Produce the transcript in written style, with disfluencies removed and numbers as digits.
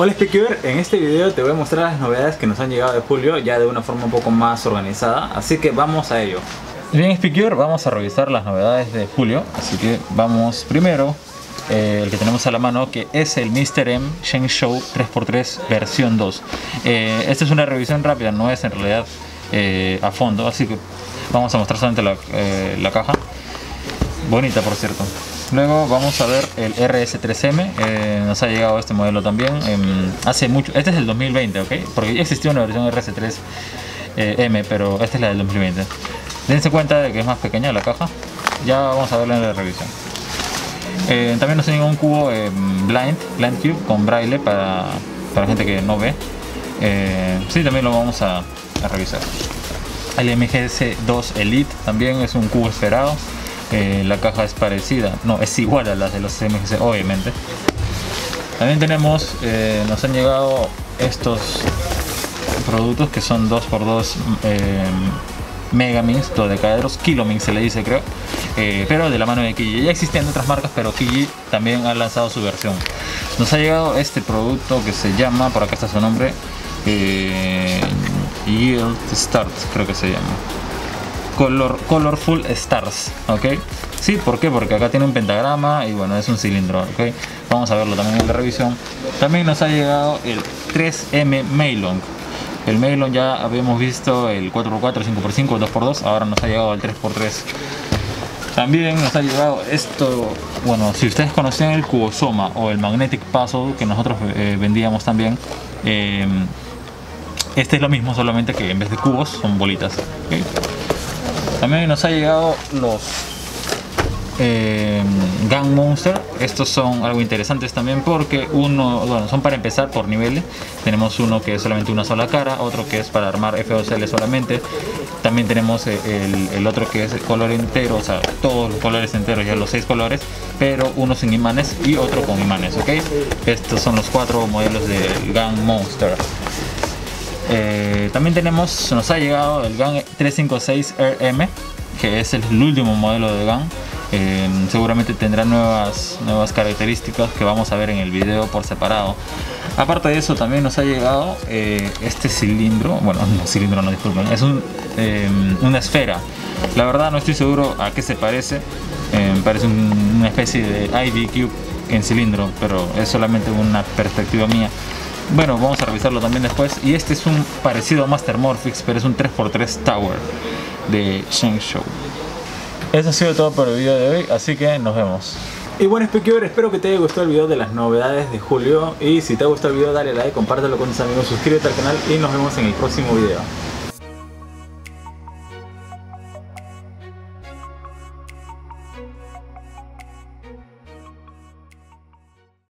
Hola Speaker, en este video te voy a mostrar las novedades que nos han llegado de julio ya de una forma un poco más organizada, así que vamos a ello. Bien Speaker, vamos a revisar las novedades de julio, así que vamos primero el que tenemos a la mano, que es el Mr. M Sheng Show 3x3 versión 2. Esta es una revisión rápida, no es en realidad a fondo, así que vamos a mostrar solamente la caja. Bonita, por cierto. Luego vamos a ver el RS3M, nos ha llegado este modelo también, hace mucho, este es el 2020, ¿ok? Porque ya existió una versión RS3M, pero esta es la del 2020. Dense cuenta de que es más pequeña la caja, ya vamos a verla en la revisión. También nos llegó un cubo blind cube con braille para gente que no ve, sí, también lo vamos a revisar. El MGS2 elite también es un cubo esferado. La caja es parecida, no, es igual a las de los CMGC, obviamente. También tenemos, nos han llegado estos productos que son 2x2 Megaminx, dodecaedros, kilomix se le dice, creo, pero de la mano de Kiji. Ya existían otras marcas, pero Kiji también ha lanzado su versión. Nos ha llegado este producto que se llama, por acá está su nombre, Yield Start, creo que se llama. Colorful Stars, ¿ok? Sí, ¿por qué? Porque acá tiene un pentagrama y bueno, es un cilindro, ¿ok? Vamos a verlo también en la revisión. También nos ha llegado el 3M MeiLong. El MeiLong ya habíamos visto el 4x4, 5x5, 2x2, ahora nos ha llegado el 3x3. También nos ha llegado esto, bueno, si ustedes conocían el Cubosoma o el Magnetic Puzzle que nosotros vendíamos también, este es lo mismo, solamente que en vez de cubos son bolitas, ¿okay? También nos ha llegado los Gang Monster. Estos son algo interesantes también porque uno, bueno, son para empezar por niveles. Tenemos uno que es solamente una sola cara, otro que es para armar F2L solamente. También tenemos el otro que es el color entero, o sea, todos los colores enteros, ya los 6 colores, pero uno sin imanes y otro con imanes, ¿ok? Estos son los 4 modelos del Gang Monster. También tenemos, nos ha llegado el GAN 356RM, que es el último modelo de GAN. Seguramente tendrá nuevas características que vamos a ver en el video por separado. Aparte de eso también nos ha llegado este cilindro, bueno, no, cilindro no, disculpen, es una esfera. La verdad no estoy seguro a qué se parece, parece una especie de IV-Cube en cilindro, pero es solamente una perspectiva mía. Bueno, vamos a revisarlo también después. Y este es un parecido a Master Morphix, pero es un 3x3 Tower de Shengshou. Eso ha sido todo por el video de hoy, así que nos vemos. Y bueno, Speaker, espero que te haya gustado el video de las novedades de julio. Y si te ha gustado el video, dale like, compártelo con tus amigos, suscríbete al canal y nos vemos en el próximo video.